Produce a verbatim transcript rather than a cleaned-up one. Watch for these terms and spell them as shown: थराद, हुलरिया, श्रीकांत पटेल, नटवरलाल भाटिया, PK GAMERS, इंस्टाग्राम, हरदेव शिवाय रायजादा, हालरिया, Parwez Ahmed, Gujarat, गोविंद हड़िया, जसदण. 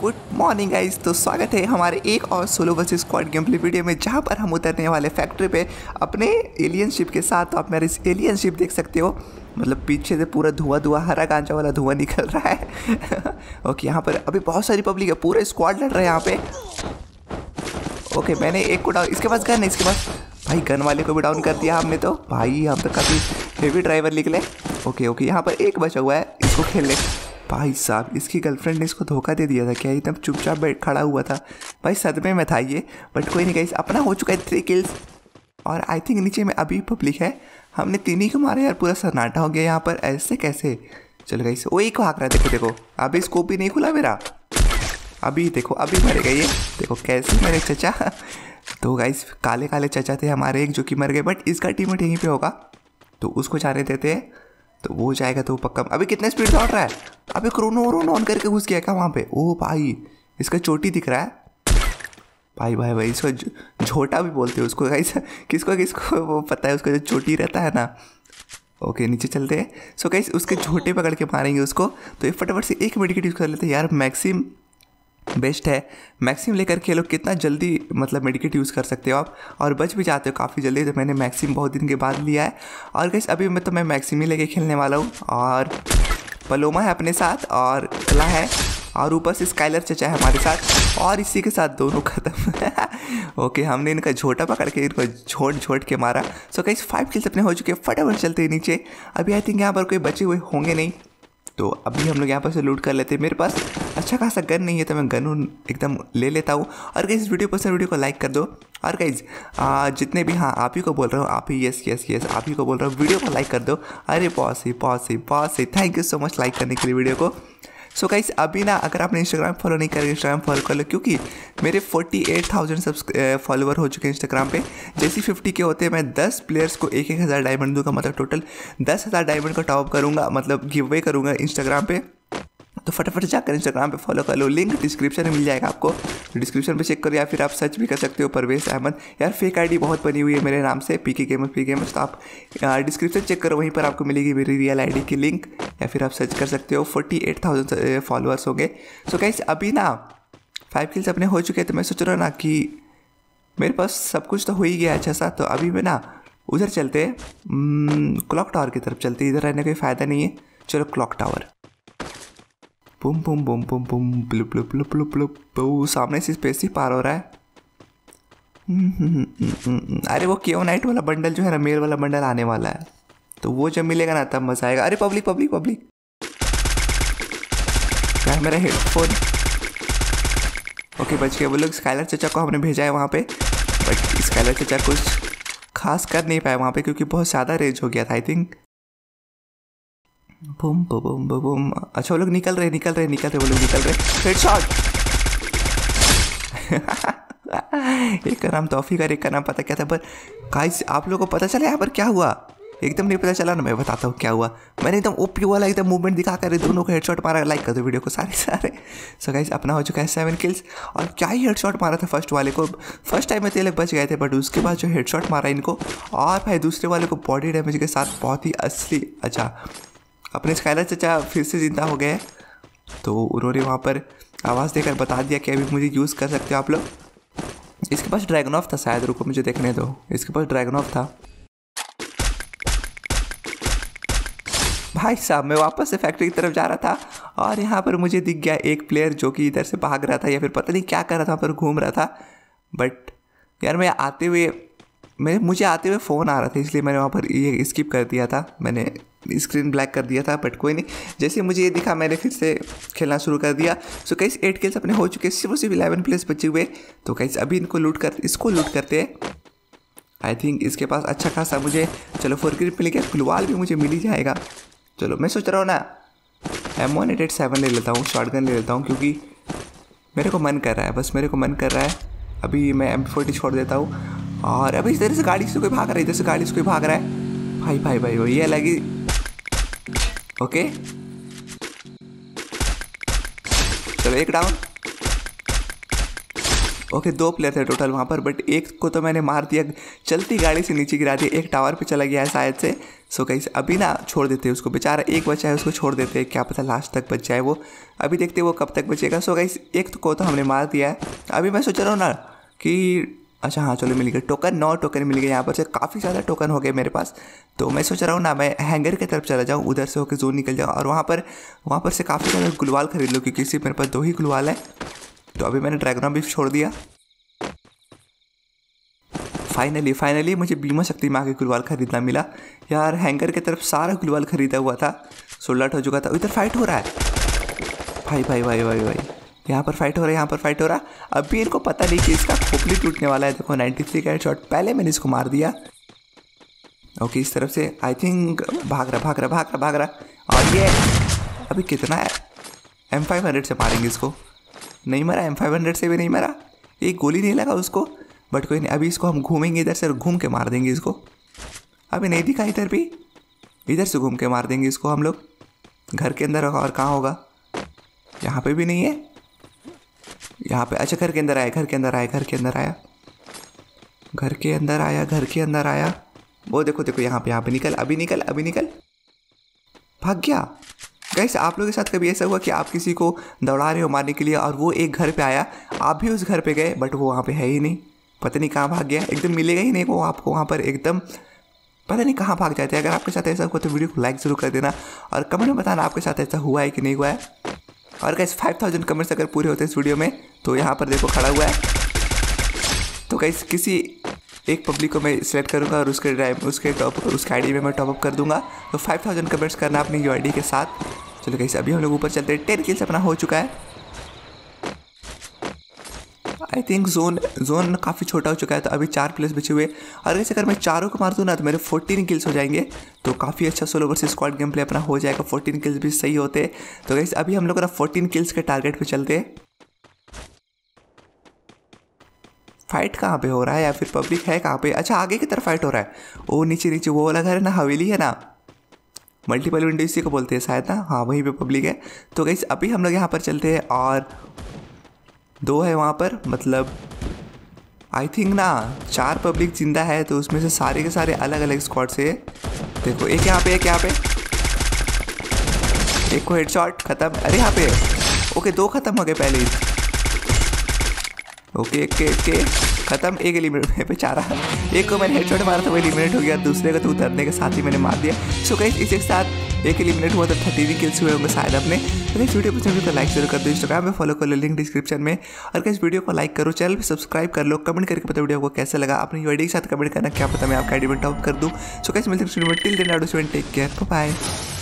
Good morning guys. तो स्वागत है हमारे एक और solo versus squad game play video में, जहां पर हम उतरने वाले फैक्ट्री पे अपने एलियन शिप के साथ। तो आप मेरे इस एलियन शिप देख सकते हो, मतलब पीछे से पूरा धुआं धुआं हरा गांजा वाला धुआं निकल रहा है। ओके, यहाँ पर अभी बहुत सारी पब्लिक है, पूरा स्क्वाड लड़ रहा है यहाँ पे। ओके, मैंने एक को डाउन, इसके पास गन है, इसके पास भाई गन वाले को भी डाउन कर दिया हमने। तो भाई हम तो काफ़ी हेवी ड्राइवर निकले। ओके ओके, यहाँ पर एक बचा हुआ है, इसको खेलने। भाई साहब, इसकी गर्लफ्रेंड ने इसको धोखा दे दिया था क्या? एकदम चुपचाप बैठ खड़ा हुआ था। भाई सदमे में था ये, बट कोई नहीं गाइस, अपना हो चुका है थ्री किल्स। और आई थिंक नीचे में अभी पब्लिक है, हमने तीन ही को मारा यार, पूरा सन्नाटा हो गया यहाँ पर। ऐसे कैसे? चलो गाइस, वो एक भाग रहा, देखो देखो, अभी स्कोप भी नहीं खुला मेरा, अभी देखो अभी मर गए ये, देखो कैसे मेरे चचा। तो गाइस काले काले चचा थे हमारे एक, जो कि मर गए, बट इसका टीममेट यहीं पर होगा, तो उसको जाने देते हैं। तो वो जाएगा तो वो पक्का। अभी कितने स्पीड से दौड़ रहा है, अभी क्रोनो रोन ऑन करके घुस गया क्या वहाँ पे? ओ भाई, इसका चोटी दिख रहा है। भाई भाई भाई, इसको झोटा भी बोलते हैं उसको गाइस, किसको किसको वो पता है, उसको जो चोटी रहता है ना। ओके, नीचे चलते हैं। सो गाइस, उसके झोटे पकड़ के मारेंगे उसको। तो फटाफट से एक मेडिकेट यूज़ कर लेते हैं यार, मैक्सिम बेस्ट है। मैक्सिम लेकर के लोग कितना जल्दी मतलब मेडिकेट यूज़ कर सकते हो आप, और बच भी जाते हो काफ़ी जल्दी। तो मैंने मैक्सिम बहुत दिन के बाद लिया है। और गाइस अभी मैं तो मैं मैक्सिम ही लेके खेलने वाला हूँ। और पलोमा है अपने साथ, और कला है, और ऊपर से स्काइलर चचा है हमारे साथ, और इसी के साथ दोनों ख़त्म। ओके, हमने इनका झोटा पकड़ के इनको झोट झोट के मारा। सो गाइस, फाइव किल्स अपने हो चुके हैं। फटाफट चलते हैं नीचे। अभी आई थिंक यहाँ पर कोई बचे हुए होंगे नहीं, तो अभी हम लोग यहाँ पर से लूट कर लेते हैं। मेरे पास अच्छा खासा गन नहीं है, तो मैं गन एकदम ले लेता हूँ। और गाइस, वीडियो पसंद वीडियो को लाइक कर दो। और गाइस जितने भी, हाँ आप ही को बोल रहा हूँ, आप ही यस यस यस आप ही को बोल रहा हूँ, वीडियो को लाइक कर दो। अरे बहुत सही बहुत सही बहुत सही, thank you so much like करने के लिए वीडियो को। सो गाइस, अभी ना अगर आपने इंस्टाग्राम फॉलो नहीं करें, इंस्टाग्राम फॉलो कर लो, क्योंकि मेरे अड़तालीस हज़ार सब्सक्राइबर फॉलोवर हो चुके हैं इंस्टाग्राम पे। जैसे फिफ्टी के होते हैं, मैं दस प्लेयर्स को एक एक हज़ार डायमंड दूंगा, मतलब टोटल दस हज़ार डायमंड का टॉप करूँगा, मतलब गिव अवे करूँगा इंस्टाग्राम पे। तो फटाफट जाकर इंस्टाग्राम पे फॉलो कर लो, लिंक डिस्क्रिप्शन में मिल जाएगा आपको, डिस्क्रिप्शन पे चेक करो, या फिर आप सर्च भी कर सकते हो परवेज़ अहमद। यार फेक आईडी बहुत बनी हुई है मेरे नाम से, पीके गेमर्स पी गेमर्स। तो आप डिस्क्रिप्शन चेक करो, वहीं पर आपको मिलेगी मेरी रियल आईडी की लिंक, या फिर आप सर्च कर सकते हो। अड़तालीस हज़ार फॉलोअर्स होंगे। सो गाइस, अभी ना फाइव किल्स अपने हो चुके हैं, तो मैं सोच रहा हूँ ना कि मेरे पास सब कुछ तो हो ही गया अच्छा सा। तो अभी मैं ना उधर चलते क्लॉक टावर की तरफ चलते, इधर रहने का कोई फ़ायदा नहीं है। चलो clock tower, Bum boom boom boom boom blue blue blue blue blue blue, सामने से स्पेसिप पार हो रहा है। अरे वो केओ नाइट वाला बंडल जो है ना, मेल वाला बंडल आने वाला है, तो वो जब मिलेगा ना तब मज़ा आएगा। अरे पब्लिक पब्लिक पब्लिक, क्या मेरा हेडफोन? ओके, बच गया। वो लोग स्काइलर चचा को हमने भेजा है वहाँ पे, बट स्काइलर चचा कुछ खास कर नहीं पाया वहाँ पे, क्योंकि बहुत ज़्यादा रेंज हो गया था I think. Bum boom Bum, अच्छा वो लोग निकल रहे निकल रहे निकल रहे वो लोग निकल रहे हेडशॉट। एक का नाम तौफीक और एक का नाम पता क्या था। पर गाइस, आप लोगों को पता चला यहाँ पर क्या हुआ? एकदम नहीं पता चला ना, मैं बताता हूँ क्या हुआ। मैंने एकदम ओपी वाला एकदम मूवमेंट दिखा कर दोनों को हेडशॉट मारा। लाइक कर दो वीडियो को सारे सारे। सो गाइस, अपना हो चुका है सेवन किल्स। और क्या ही हेडशॉट मारा था फर्स्ट वाले को, फर्स्ट टाइम में तेल बच गए थे, बट उसके बाद जो हेडशॉट मारा इनको, और भाई दूसरे वाले को बॉडी डैमेज के साथ बहुत ही असली। अच्छा, अपने स्काइलर चचा फिर से ज़िंदा हो गए, तो उन्होंने वहाँ पर आवाज़ देकर बता दिया कि अभी मुझे यूज़ कर सकते हो आप लोग। इसके पास ड्रैगनऑफ था शायद, रुको मुझे देखने दो, इसके पास ड्रैगनऑफ था। भाई साहब, मैं वापस से फैक्ट्री की तरफ जा रहा था, और यहाँ पर मुझे दिख गया एक प्लेयर जो कि इधर से भाग रहा था, या फिर पता नहीं क्या कर रहा था, वहाँ पर घूम रहा था। बट यार मैं आते हुए मैं मुझे आते हुए फ़ोन आ रहा था, इसलिए मैंने वहाँ पर ये स्किप कर दिया था, मैंने स्क्रीन ब्लैक कर दिया था। बट कोई नहीं, जैसे मुझे ये दिखा मैंने फिर से खेलना शुरू कर दिया। सो गाइस, एट किल्स अपने हो चुके हैं, सिर्फ सिर्फ इलेवन प्लेयर्स बचे हुए। तो गाइस, अभी इनको लूट कर इसको लूट करते हैं। आई थिंक इसके पास अच्छा खासा मुझे, चलो फोर ग्रिप मिल गया, फुलवाल भी मुझे मिल ही जाएगा। चलो मैं सोच रहा हूँ ना M one eight eight seven ले लेता हूँ, शॉर्ट गन ले लेता हूँ, क्योंकि मेरे को मन कर रहा है, बस मेरे को मन कर रहा है। अभी मैं एम फोर्टी छोड़ देता हूँ। और अभी इधर से गाड़ी से कोई भाग रहा है, इधर से गाड़ी से कोई भाग रहा है। भाई भाई भाई भाई, ये अलग ही। ओके चलो, एक डाउन। ओके दो प्लेयर थे टोटल वहाँ पर, बट एक को तो मैंने मार दिया, चलती गाड़ी से नीचे गिरा दिया, एक टावर पे चला गया है शायद से। सो गाइस अभी ना छोड़ देते हैं उसको, बेचारा एक बचा है उसको छोड़ देते हैं, क्या पता लास्ट तक बच जाए वो, अभी देखते हैं वो कब तक बचेगा। सो गाइस एक को तो हमने मार दिया है, अभी मैं सोच रहा हूँ ना कि अच्छा हाँ चलो मिल गए टोकन, नौ टोकन मिल गए यहाँ पर से, काफ़ी ज़्यादा टोकन हो गए मेरे पास। तो मैं सोच रहा हूँ ना मैं हैंगर की तरफ चला जाऊँ, उधर से होकर जोन निकल जाऊँ और वहाँ पर वहाँ पर से काफ़ी ज़्यादा गुलवाल खरीद लूँ, क्योंकि सिर्फ मेरे पास दो ही गुलवाल है। तो अभी मैंने ड्रैगन भी छोड़ दिया। फाइनली फाइनली मुझे बीमा शक्ति में आके गुलवाल खरीदना मिला यार, हैंगर की तरफ सारा गुलवाल खरीदा हुआ था, सोल्ट हो चुका था। इधर फाइट हो रहा है भाई भाई भाई भाई भाई, यहाँ पर फाइट हो रहा है, यहाँ पर फाइट हो रहा। अभी इनको पता नहीं कि इसका खोपली टूटने वाला है। देखो नाइन्टी थ्री का हेडशॉट, पहले मैंने इसको मार दिया। ओके इस तरफ से आई थिंक भाग रहा भाग रहा भाग रहा भाग रहा, और ये अभी कितना है, एम फाइव हंड्रेड से मारेंगे इसको। नहीं मरा, एम फाइव हंड्रेड से भी नहीं मरा, एक गोली नहीं लगा उसको, बट कोई नहीं। अभी इसको हम घूमेंगे इधर से, घूम के मार देंगे इसको। अभी नहीं दिखा, इधर भी इधर से घूम के मार देंगे इसको हम लोग। घर के अंदर और कहाँ होगा, यहाँ पर भी नहीं है, यहाँ पे अच्छा घर के अंदर आया, घर के अंदर आया, घर के अंदर आया, घर के अंदर आया, घर के अंदर आया। वो देखो देखो यहाँ पे, यहाँ पे निकल, अभी निकल, अभी निकल, भाग गया। गाइस आप लोगों के साथ कभी ऐसा हुआ कि आप किसी को दौड़ा रहे हो मारने के लिए और वो एक घर पे आया, आप भी उस घर पे गए बट वो वहाँ पे है ही नहीं, पता नहीं कहाँ भाग गया, एकदम मिलेगा ही नहीं वो आपको वहाँ पर, एकदम पता नहीं कहाँ भाग जाते हैं। अगर आपके साथ ऐसा हुआ तो वीडियो को लाइक ज़रूर कर देना और कमेंट में बताना आपके साथ ऐसा हुआ है कि नहीं हुआ है। और गाइस फाइव थाउज़ेंड कमेंट्स अगर पूरे होते हैं इस वीडियो में तो यहाँ पर देखो खड़ा हुआ है, तो गाइस किसी एक पब्लिक को मैं सिलेक्ट करूँगा और उसके ड्राइव उसके टॉप उसके आईडी में मैं टॉपअप कर दूँगा। तो फाइव थाउज़ेंड कमेंट्स करना अपनी यू आईडी के साथ। चलो गाइस अभी हम लोग ऊपर चलते हैं, टेन किल्स अपना हो चुका है। आई थिंक जोन जोन काफ़ी छोटा हो चुका है, तो अभी चार प्लेस बचे हुए और ऐसे अगर मैं चारों को मार दूँ ना तो मेरे फोर्टीन किल्स हो जाएंगे, तो काफ़ी अच्छा solo versus squad game play अपना हो जाएगा। फोर्टीन किल्स भी सही होते हैं। तो गाइस अभी हम लोग ना फोर्टीन किल्स के टारगेट पे चलते हैं। फाइट कहाँ पे हो रहा है या फिर पब्लिक है कहाँ पे? अच्छा आगे की तरफ फाइट हो रहा है। ओ नीचे नीचे वो वाला घर है ना, हवेली है ना, मल्टीपल विंडो इसी को बोलते हैं शायद ना, हाँ वहीं पर पब्लिक है। तो गाइस अभी हम लोग यहाँ पर चलते हैं, और दो है वहाँ पर, मतलब आई थिंक ना चार पब्लिक जिंदा है, तो उसमें से सारे के सारे अलग अलग स्क्वाड से। देखो एक यहाँ पे, एक यहाँ पे, एक को हेडशॉट खत्म। अरे यहाँ पे ओके दो खत्म हो गए पहले ही। ओके एक के, के खत्म, एक एलिमिनेट बेचारा, एक को मैंने हेडशॉट मारा था वो एलिमिनेट हो गया, दूसरे को तो उतरने के साथ ही मैंने मार दिया। सो गाइस इसके साथ एक एलिमिनेट हुआ, तो थर्टी किल्स हुए होंगे शायद अपने। अगर इस वीडियो पसंद आए तो लाइक जरूर कर दो, इंस्टाग्राम में फॉलो कर लो, लिंक डिस्क्रिप्शन में, और अगर इस वीडियो को लाइक करो, चैनल पर सब्सक्राइब कर लो, कमेंट करके पता वीडियो को कैसा लगा, अपनी वीडियो के साथ कमेंट करना, क्या पता मैं आपका आईडी में टॉप कर दूँ। सो गाइस मिलते हैं, till then take care, bye.